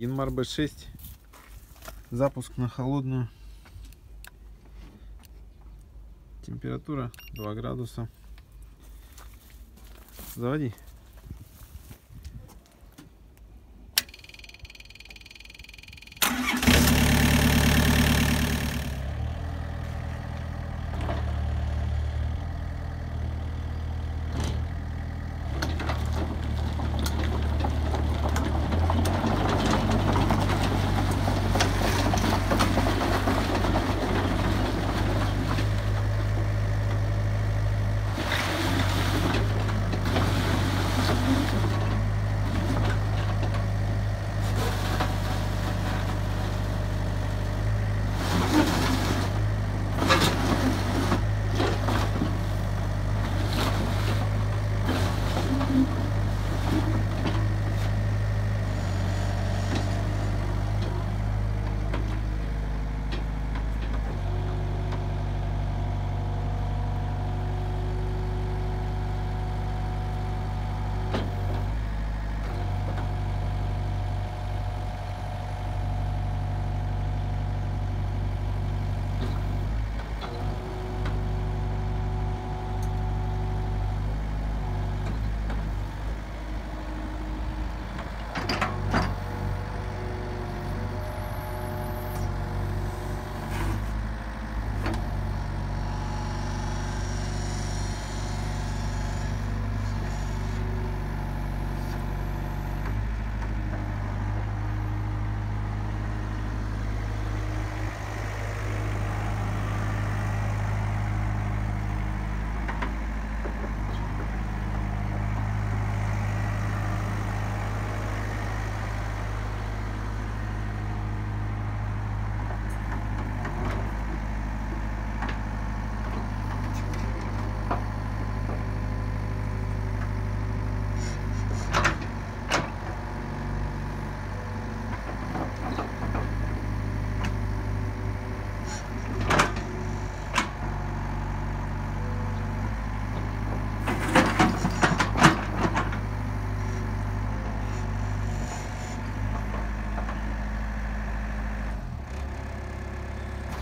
Yanmar B6, запуск на холодную, температура 2 градуса. Заводи.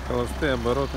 Холостые обороты.